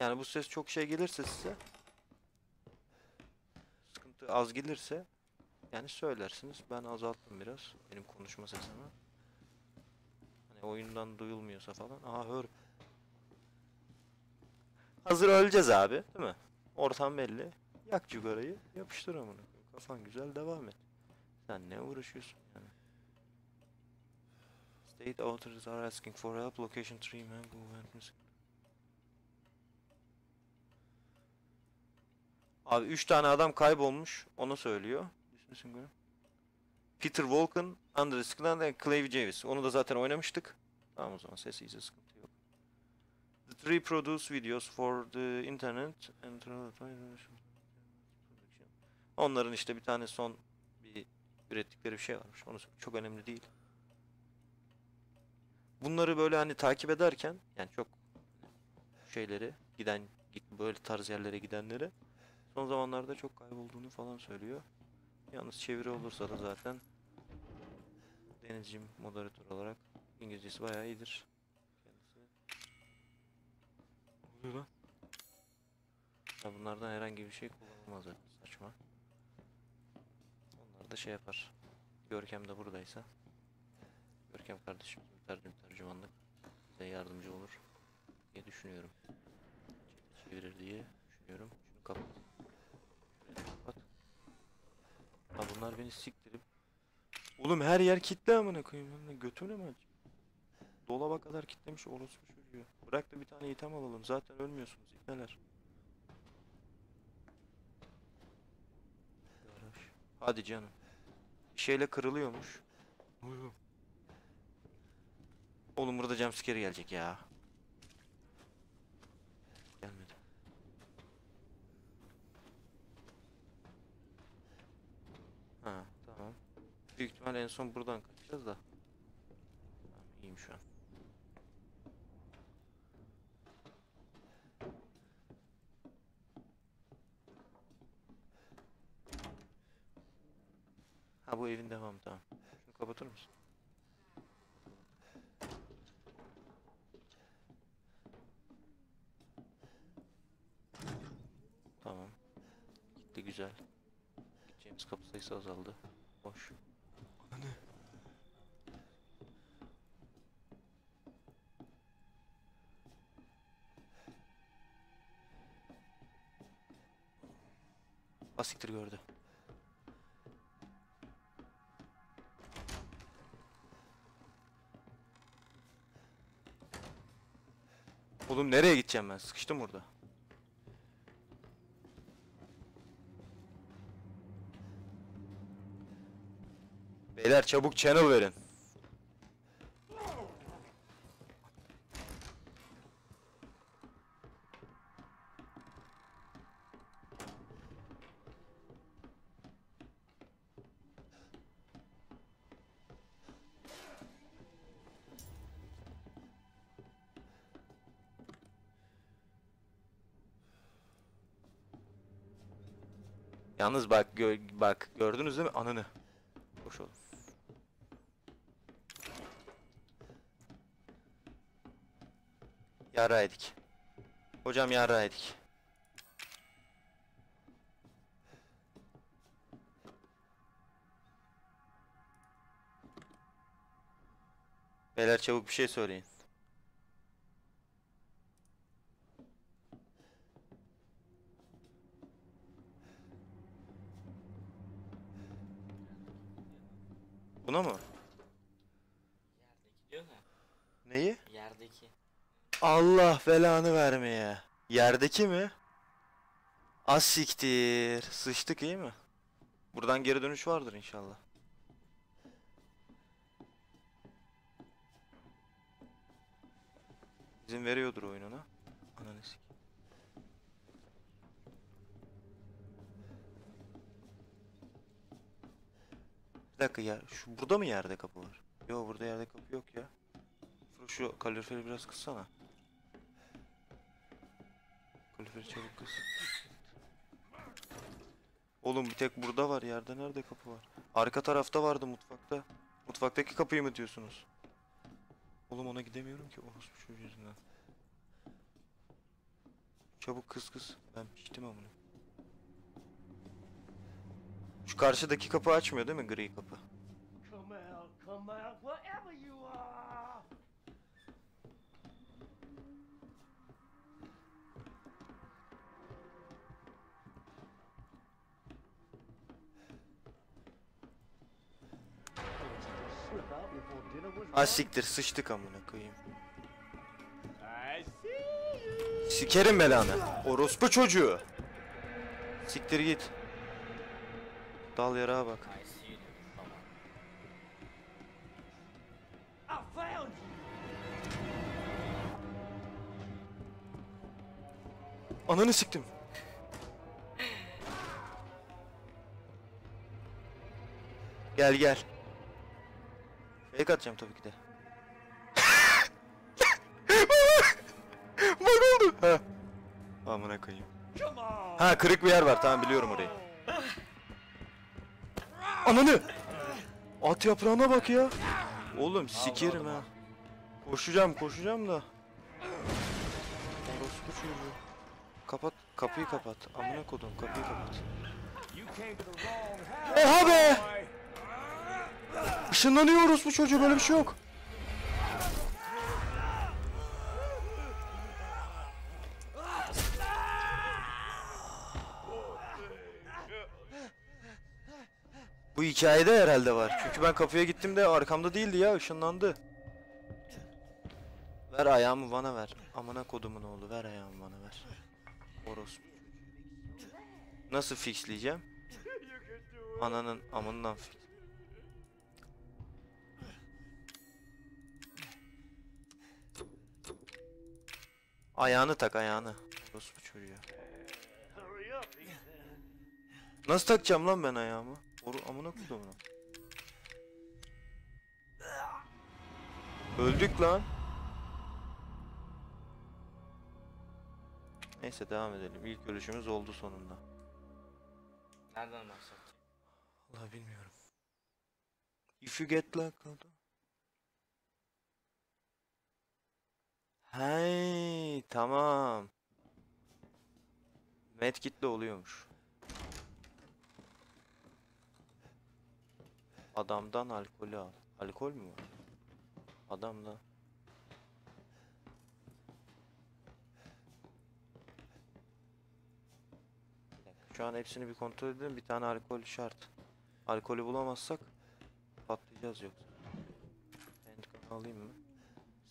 Yani bu ses çok şey gelirse size, sıkıntı az gelirse yani söylersiniz. Ben azalttım biraz benim konuşma sesimi. Hani oyundan duyulmuyorsa falan. Aha, hör. Hazır öleceğiz abi, değil mi? Ortam belli. Yak cigarayı, yapıştır amına. Kafan güzel, devam et. Sen ne uğraşıyorsun yani? State authorities are asking for help. Location 3 Mango Vent. Abi 3 tane adam kaybolmuş. Onu söylüyor. Peter Walken, Andrew Skiland ve Clive Davis. Onu da zaten oynamıştık. Tamam o zaman ses iyice sıkıntı yok. The three produce videos for the internet and onların işte bir tane son bir ürettikleri bir şey varmış. Onu çok önemli değil. Bunları böyle hani takip ederken yani çok şeyleri giden böyle tarz yerlere gidenleri son zamanlarda çok kaybolduğunu falan söylüyor. Yalnız çeviri olursa da zaten Denizciğim moderatör olarak İngilizcesi bayağı iyidir. Kendisi. Ya bunlardan herhangi bir şey kullanılmaz zaten. Saçma. Onlar da şey yapar. Görkem de buradaysa. Görkem kardeşim tercümanlık bize yardımcı olur diye düşünüyorum. Çevirir diye düşünüyorum. Şunu kapat. Ha bunlar beni siktirip oğlum her yer kitle amına koyayım. Götümle mi açayım? Dolaba kadar kitlemiş orospu çocuğu. Bırak da bir tane item alalım. Zaten ölmüyorsunuz ikneler. Hadi canım. Bir şeyle kırılıyormuş. Oğlum burada jumpscare gelecek ya. Gelmedi. Ha tamam. Büyük ihtimal en son buradan kaçacağız da. Tamam, iyiyim şu an. Ha bu evin devamı tamam. Şunu kapatır mısın? Tamam. Gitti güzel. Gideceğimiz kapı sayısı azaldı. Boş. Anne. Asiktir gördü. Oğlum nereye gideceğim ben? Sıkıştım burada. Beyler çabuk channel verin. Yalnız bak bak gördünüz değil mi ananı? Boş olun. Yara edik. Hocam yara edik. Beyler çabuk bir şey söyleyin. Buna mı? Yerdeki diyor ne? Neyi? Yerdeki. Allah belanı vermeye. Yerdeki mi? Az siktir. Sıçtık iyi mi? Buradan geri dönüş vardır inşallah. İzin veriyordur oyununa. Ananı sik. Bir dakika ya. Şu burada mı yerde kapı var? Yok burada yerde kapı yok ya. Şu kaloriferi biraz kıssana. Kaloriferi çabuk kıs. Oğlum bir tek burada var. Yerde nerede kapı var? Arka tarafta vardı mutfakta. Mutfaktaki kapıyı mı diyorsunuz? Oğlum ona gidemiyorum ki. Orospu çocuğu yüzünden. Çabuk kıs kıs. Ben piştim amına. Şu karşıdaki kapı açmıyor değil mi? Gri kapı. Come out wherever you are. Ha siktir, sıçtık amına koyayım. Sikerim belanı. Orospu çocuğu. Siktir git. Dal yarağa bak. Ananı siktim. Gel gel. Fake atacağım tabii ki de. Bak oldu. Ha. Amına koyayım. Ha kırık bir yer var, tamam biliyorum orayı. Ananı. At yaprağına bak ya. Oğlum sikerim ha. Koşacağım koşacağım da. Orospu çocuğu. Kapat kapıyı, kapat. Amına kodum kapıyı kapat. Oha be! Işınlanıyoruz bu çocuğu, böyle bir şey yok. Bu hikayede herhalde var. Çünkü ben kapıya gittim de arkamda değildi ya, ışınlandı. Ver ayağımı bana ver. Amına kodumun oğlu, ver ayağımı bana ver. Orospu. Nasıl fixleyeceğim? Ananın amından fix. Ayağını tak, ayağını. Orospu çocuğu. Nasıl takacağım lan ben ayağımı? Amına koyduğum lan. Öldük lan. Neyse devam edelim. İlk görüşümüz oldu sonunda. Nereden başlattın? Vallahi bilmiyorum. If you get luck. Hey tamam. Medkit'le oluyormuş. Adamdan alkolü al. Alkol mü var? Adamdan. Şu an hepsini bir kontrol edelim. Bir tane alkol şart. Alkolü bulamazsak patlayacağız yoksa. Handgun alayım mı?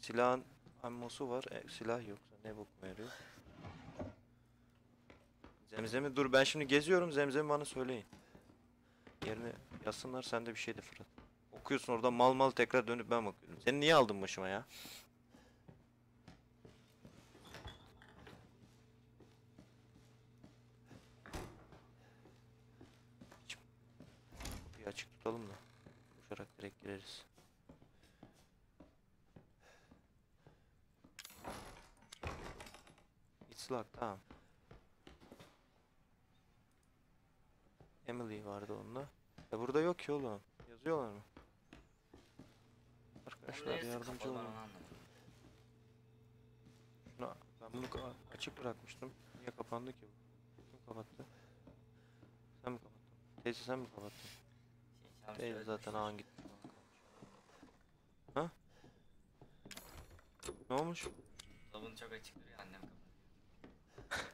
Silahın ammosu var. Silah yoksa ne bokuma yarıyor? Zemzem'i dur ben şimdi geziyorum. Zemzem'i bana söyleyin. Yerine yazsınlar, sen de bir şey de fırlat. Okuyorsun orada mal mal, tekrar dönüp ben bakıyorum. Seni niye aldın başıma ya? Açık tutalım da koşarak direkt gireriz. It's locked, tamam. Emily vardı onunla. Ya burada yok ki oğlum. Yazıyorlar mı? Arkadaşlar yardımcı olun. Şuna, ben bunu açık bırakmıştım. Niye kapandı ki bu? Kim kapattı? Sen mi kapattın? Teyze sen mi kapattın? Değil zaten ağın gitti. Ha? Ne olmuş? Dolabın çok açık duruyor, annem kapattı.